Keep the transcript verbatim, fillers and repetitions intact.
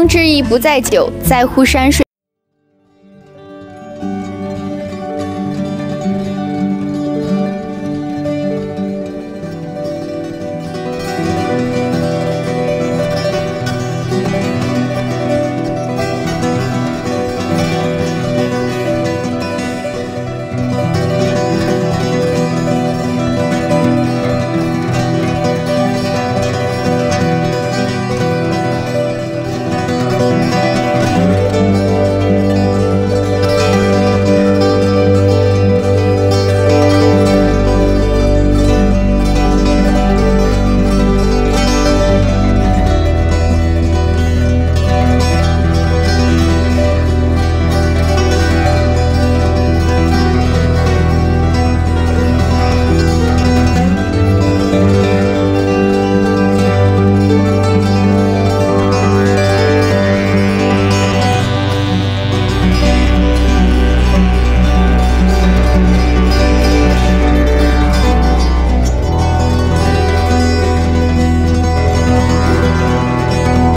翁之意不在酒，在乎山水。